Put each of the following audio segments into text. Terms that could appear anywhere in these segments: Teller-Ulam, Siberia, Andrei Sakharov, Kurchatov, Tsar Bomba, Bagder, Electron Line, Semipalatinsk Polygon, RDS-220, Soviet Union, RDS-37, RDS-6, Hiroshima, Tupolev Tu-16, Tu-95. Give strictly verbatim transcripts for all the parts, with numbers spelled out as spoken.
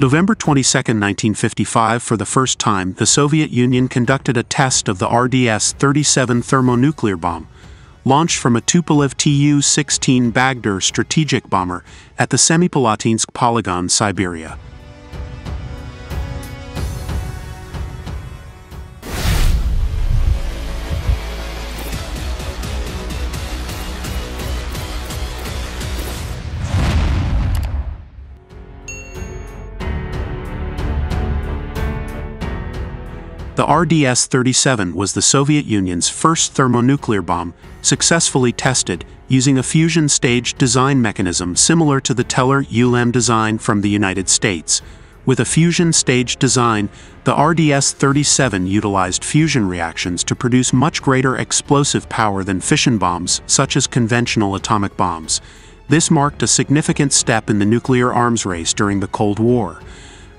November twenty-second, nineteen fifty-five, for the first time, the Soviet Union conducted a test of the R D S thirty-seven thermonuclear bomb, launched from a Tupolev T U sixteen Bagdir strategic bomber at the Semipalatinsk Polygon, Siberia. The R D S thirty-seven was the Soviet Union's first thermonuclear bomb, successfully tested using a fusion stage design mechanism similar to the Teller-Ulam design from the United States. With a fusion stage design, the R D S thirty-seven utilized fusion reactions to produce much greater explosive power than fission bombs, such as conventional atomic bombs. This marked a significant step in the nuclear arms race during the Cold War.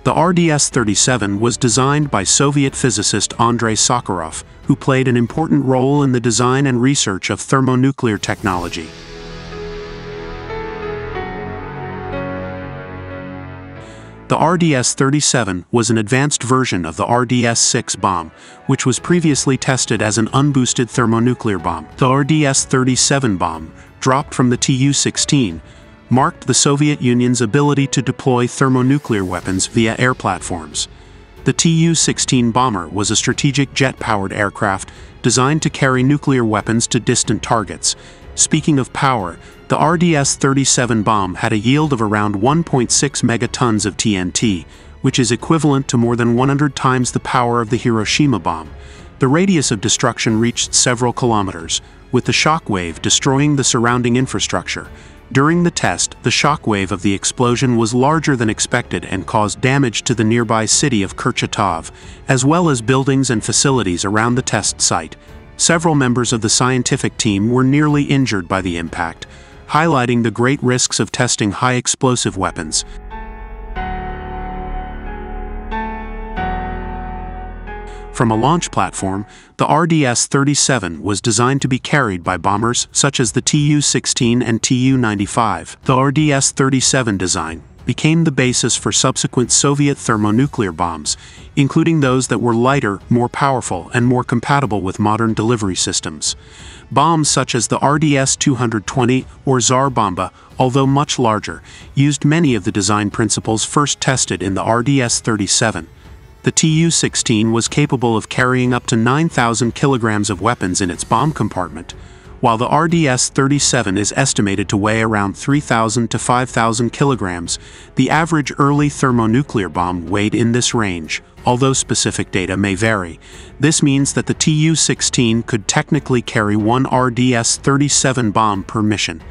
The R D S thirty-seven was designed by Soviet physicist Andrei Sakharov, who played an important role in the design and research of thermonuclear technology. The R D S thirty-seven was an advanced version of the R D S six bomb, which was previously tested as an unboosted thermonuclear bomb. The R D S thirty-seven bomb, dropped from the T U sixteen, marked the Soviet Union's ability to deploy thermonuclear weapons via air platforms. The T U sixteen bomber was a strategic jet-powered aircraft designed to carry nuclear weapons to distant targets. Speaking of power, the R D S thirty-seven bomb had a yield of around one point six megatons of T N T, which is equivalent to more than one hundred times the power of the Hiroshima bomb. The radius of destruction reached several kilometers, with the shockwave destroying the surrounding infrastructure. During the test, the shockwave of the explosion was larger than expected and caused damage to the nearby city of Kurchatov, as well as buildings and facilities around the test site. Several members of the scientific team were nearly injured by the impact, highlighting the great risks of testing high explosive weapons. From a launch platform, the R D S thirty-seven was designed to be carried by bombers such as the T U sixteen and T U ninety-five. The R D S thirty-seven design became the basis for subsequent Soviet thermonuclear bombs, including those that were lighter, more powerful, and more compatible with modern delivery systems. Bombs such as the R D S two twenty or Tsar Bomba, although much larger, used many of the design principles first tested in the R D S thirty-seven. The T U sixteen was capable of carrying up to nine thousand kilograms of weapons in its bomb compartment, while the R D S thirty-seven is estimated to weigh around three thousand to five thousand kilograms. The average early thermonuclear bomb weighed in this range, although specific data may vary. This means that the T U sixteen could technically carry one R D S thirty-seven bomb per mission.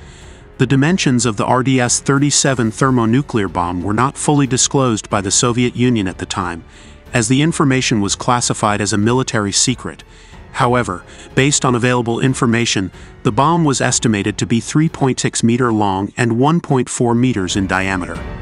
The dimensions of the R D S thirty-seven thermonuclear bomb were not fully disclosed by the Soviet Union at the time, as the information was classified as a military secret. However, based on available information, the bomb was estimated to be three point six meters long and one point four meters in diameter.